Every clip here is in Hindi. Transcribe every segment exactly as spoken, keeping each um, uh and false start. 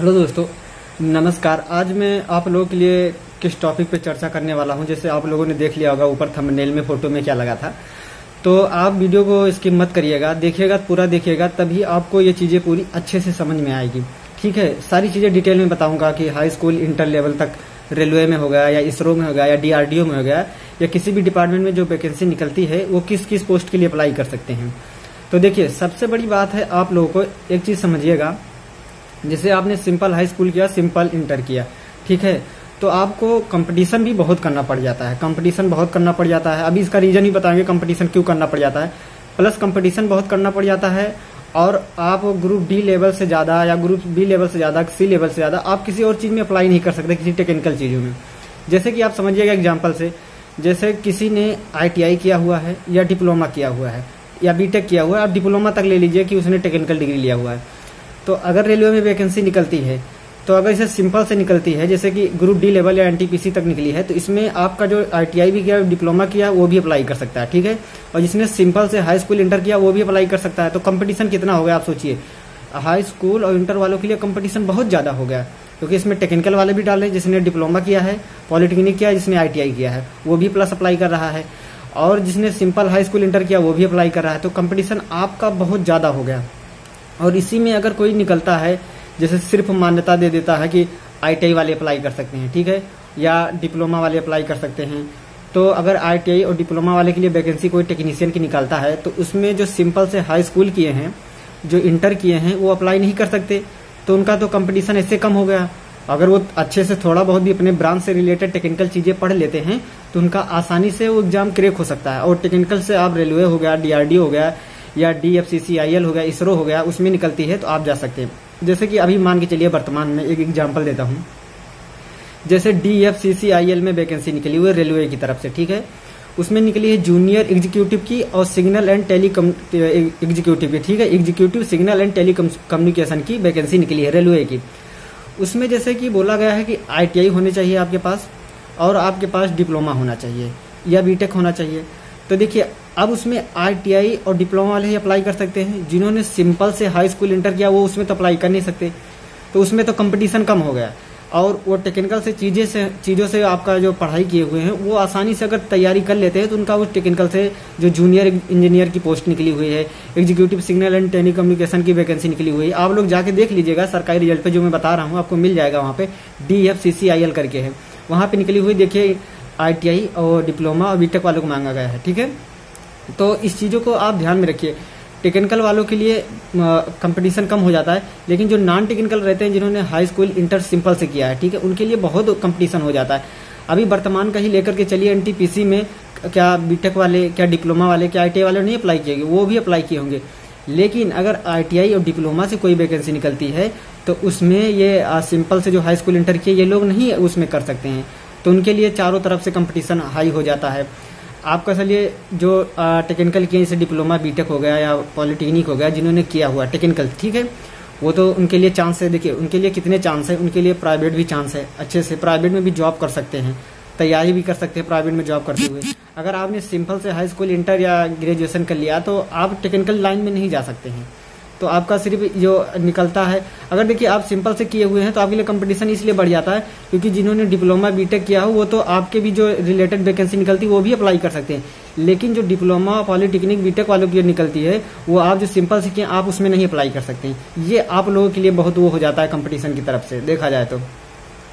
हेलो दोस्तों, नमस्कार। आज मैं आप लोगों के लिए किस टॉपिक पे चर्चा करने वाला हूं, जैसे आप लोगों ने देख लिया होगा ऊपर थंबनेल में फोटो में क्या लगा था। तो आप वीडियो को स्किप मत करिएगा, देखिएगा पूरा देखिएगा, तभी आपको ये चीज़ें पूरी अच्छे से समझ में आएगी। ठीक है, सारी चीज़ें डिटेल में बताऊँगा कि हाई स्कूल इंटर लेवल तक रेलवे में हो गया या इसरो में हो गया या डीआरडीओ में हो गया या किसी भी डिपार्टमेंट में जो वैकेंसी निकलती है वो किस किस पोस्ट के लिए अप्लाई कर सकते हैं। तो देखिए, सबसे बड़ी बात है आप लोगों को एक चीज़ समझिएगा, जैसे आपने सिंपल हाई स्कूल किया, सिंपल इंटर किया, ठीक है, तो आपको कंपटीशन भी बहुत करना पड़ जाता है। कंपटीशन बहुत करना पड़ जाता है, अभी इसका रीज़न ही बताएंगे कंपटीशन क्यों करना पड़ जाता है। प्लस कंपटीशन बहुत करना पड़ जाता है और आप ग्रुप डी लेवल से ज़्यादा या ग्रुप बी लेवल से ज़्यादा, सी लेवल से ज़्यादा आप किसी और चीज़ में अप्लाई नहीं कर सकते, किसी टेक्निकल चीज़ों में। जैसे कि आप समझिएगा एग्जाम्पल से, जैसे किसी ने आई टी आई किया हुआ है या डिप्लोमा किया हुआ है या बी टेक किया हुआ है, आप डिप्लोमा तक ले लीजिए कि उसने टेक्निकल डिग्री लिया हुआ है। तो अगर रेलवे में वैकेंसी निकलती है, तो अगर इसे सिंपल से निकलती है जैसे कि ग्रुप डी लेवल या एनटीपीसी तक निकली है, तो इसमें आपका जो आईटीआई भी किया, डिप्लोमा किया, वो भी अप्लाई कर सकता है, ठीक है। और जिसने सिंपल से हाई स्कूल इंटर किया वो भी अप्लाई कर सकता है। तो कंपटीशन कितना हो गया आप सोचिए, हाई स्कूल और इंटर वालों के लिए कंपटीशन बहुत ज़्यादा हो गया, क्योंकि इसमें टेक्निकल वाले भी डाले, जिसने डिप्लोमा किया है, पॉलिटेक्निक किया, जिसने आईटीआई किया है वो भी प्लस अप्लाई कर रहा है, और जिसने सिंपल हाई स्कूल इंटर किया वो भी अप्लाई कर रहा है। तो कंपटीशन आपका बहुत ज़्यादा हो गया। और इसी में अगर कोई निकलता है जैसे सिर्फ मान्यता दे देता है कि आईटीआई वाले अप्लाई कर सकते हैं, ठीक है, या डिप्लोमा वाले अप्लाई कर सकते हैं, तो अगर आईटीआई और डिप्लोमा वाले के लिए वैकेंसी कोई टेक्नीशियन की निकालता है, तो उसमें जो सिंपल से हाई स्कूल किए हैं, जो इंटर किए हैं, वो अप्लाई नहीं कर सकते। तो उनका तो कंपटीशन ऐसे कम हो गया। अगर वो अच्छे से थोड़ा बहुत भी अपने ब्रांच से रिलेटेड टेक्निकल चीज़ें पढ़ लेते हैं, तो उनका आसानी से वो एग्जाम क्रैक हो सकता है। और टेक्निकल से आप रेलवे हो गया, डीआरडीओ हो गया या डीएफसीसीआईएल हो गया, इसरो हो गया, उसमें निकलती है तो आप जा सकते हैं। जैसे कि अभी मान के चलिए, वर्तमान में एक एग्जांपल देता हूं, जैसे डीएफसीसीआईएल में वैकेंसी निकली हुई है रेलवे की तरफ से, ठीक है, उसमें निकली है जूनियर एग्जीक्यूटिव की और सिग्नल एंड टेलीकम एग्जीक्यूटिव की, ठीक है, executive signal and telecommunication की वैकेंसी निकली है रेलवे की। उसमें जैसे कि बोला गया है कि आईटीआई होने चाहिए आपके पास और आपके पास डिप्लोमा होना चाहिए या बीटेक होना चाहिए। तो देखिए, अब उसमें आईटीआई और डिप्लोमा वाले ही अप्लाई कर सकते हैं। जिन्होंने सिंपल से हाई स्कूल इंटर किया वो उसमें तो अप्लाई कर नहीं सकते, तो उसमें तो कंपटीशन कम हो गया। और वो टेक्निकल से चीज़ें से चीज़ों से आपका जो पढ़ाई किए हुए हैं वो आसानी से अगर तैयारी कर लेते हैं, तो उनका वो टेक्निकल से जो जूनियर इंजीनियर की पोस्ट निकली हुई है, executive signal and telecommunication की वैकेंसी निकली हुई है, आप लोग जाके देख लीजिएगा सरकारी रिजल्ट पर, जो मैं बता रहा हूँ आपको मिल जाएगा वहाँ पर, D F C C I L करके है, वहाँ पर निकली हुई देखिए आईटीआई और डिप्लोमा और बीटेक वालों को मांगा गया है, ठीक है। तो इस चीज़ों को आप ध्यान में रखिए। टेक्निकल वालों के लिए कंपटीशन कम हो जाता है, लेकिन जो नॉन टेक्निकल रहते हैं, जिन्होंने हाई स्कूल इंटर सिंपल से किया है, ठीक है, उनके लिए बहुत कंपटीशन हो जाता है। अभी वर्तमान का ही लेकर के चलिए, एनटीपीसी में क्या बीटेक वाले, क्या डिप्लोमा वाले, क्या आईटीआई वाले नहीं अप्लाई किए, वो भी अप्लाई किए होंगे। लेकिन अगर आईटीआई और डिप्लोमा से कोई वैकेंसी निकलती है, तो उसमें ये सिंपल से जो हाई स्कूल इंटर किए ये लोग नहीं उसमें कर सकते हैं। तो उनके लिए चारों तरफ से कंपटीशन हाई हो जाता है आपका। चलिए, जो टेक्निकल किए जैसे डिप्लोमा बीटेक हो गया या पॉलिटेक्निक हो गया, जिन्होंने किया हुआ टेक्निकल, ठीक है, वो तो उनके लिए चांस है। देखिए उनके लिए कितने चांस है, उनके लिए प्राइवेट भी चांस है, अच्छे से प्राइवेट में भी जॉब कर सकते हैं, तैयारी भी कर सकते हैं प्राइवेट में जॉब करते हुए। अगर आपने सिंपल से हाई स्कूल इंटर या ग्रेजुएसन कर लिया, तो आप टेक्निकल लाइन में नहीं जा सकते हैं। तो आपका सिर्फ जो निकलता है, अगर देखिए आप सिंपल से किए हुए हैं, तो आपके लिए कंपटीशन इसलिए बढ़ जाता है क्योंकि जिन्होंने डिप्लोमा बीटेक किया हो वो तो आपके भी जो रिलेटेड वैकेंसी निकलती है वो भी अप्लाई कर सकते हैं। लेकिन जो डिप्लोमा पॉलिटेक्निक बीटेक वालों की निकलती है, वो आप जो सिंपल से किए आप उसमें नहीं अप्लाई कर सकते हैं। ये आप लोगों के लिए बहुत वो हो जाता है कंपटीशन की तरफ से देखा जाए तो।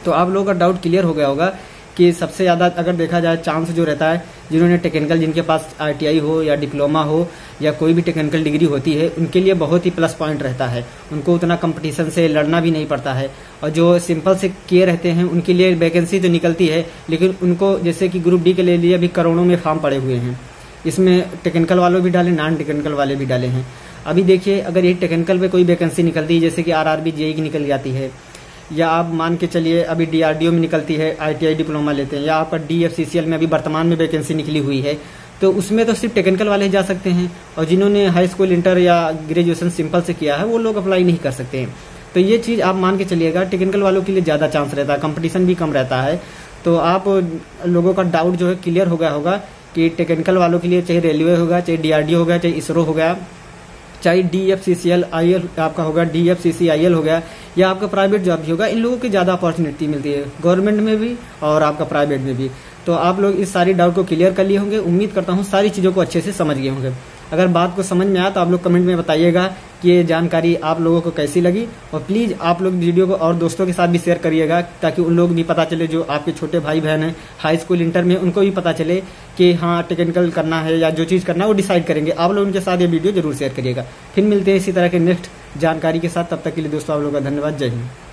तो आप लोगों का डाउट क्लियर हो गया होगा कि सबसे ज़्यादा अगर देखा जाए चांस जो रहता है, जिन्होंने टेक्निकल, जिनके पास आईटीआई हो या डिप्लोमा हो या कोई भी टेक्निकल डिग्री होती है, उनके लिए बहुत ही प्लस पॉइंट रहता है। उनको उतना कंपटीशन से लड़ना भी नहीं पड़ता है। और जो सिंपल से किए रहते हैं उनके लिए वैकेंसी तो निकलती है, लेकिन उनको जैसे कि ग्रुप डी के लिए अभी करोड़ों में फॉर्म पड़े हुए हैं। इसमें टेक्निकल वालों भी डाले, नॉन टेक्निकल वाले भी डाले हैं। अभी देखिए, अगर ये टेक्निकल पर कोई वैकेंसी निकलती है, जैसे कि आरआरबी जेई की निकल जाती है, या आप मान के चलिए अभी डीआरडीओ में निकलती है, आईटीआई डिप्लोमा लेते हैं, या आपका डीएफसीसीएल में अभी वर्तमान में वैकेंसी निकली हुई है, तो उसमें तो सिर्फ टेक्निकल वाले जा सकते हैं, और जिन्होंने हाई स्कूल इंटर या ग्रेजुएशन सिंपल से किया है वो लोग अप्लाई नहीं कर सकते हैं। तो ये चीज़ आप मान के चलिएगा, टेक्निकल वालों के लिए ज़्यादा चांस रहता है, कंपटीशन भी कम रहता है। तो आप लोगों का डाउट जो है क्लियर हो गया होगा कि टेक्निकल वालों के लिए चाहे रेलवे होगा, चाहे डीआरडीओ होगा, चाहे इसरो होगा, चाहे डीएफसीसीएल आपका होगा, डीएफसीसीआईएल हो गया या आपका प्राइवेट जॉब भी होगा, इन लोगों की ज़्यादा अपॉर्चुनिटी मिलती है गवर्नमेंट में भी और आपका प्राइवेट में भी। तो आप लोग इस सारी डाउट को क्लियर कर लिए होंगे, उम्मीद करता हूँ सारी चीज़ों को अच्छे से समझ गए होंगे। अगर बात को समझ में आया तो आप लोग कमेंट में बताइएगा कि ये जानकारी आप लोगों को कैसी लगी, और प्लीज़ आप लोग वीडियो को और दोस्तों के साथ भी शेयर करिएगा ताकि उन लोग भी पता चले, जो आपके छोटे भाई बहन हैं हाई स्कूल इंटर में, उनको भी पता चले कि हाँ टेक्निकल करना है या जो चीज़ करना है वो डिसाइड करेंगे। आप लोग उनके साथ ये वीडियो जरूर शेयर करिएगा। फिर मिलते हैं इसी तरह के नेक्स्ट जानकारी के साथ, तब तक के लिए दोस्तों आप लोगों का धन्यवाद, जय हिंद।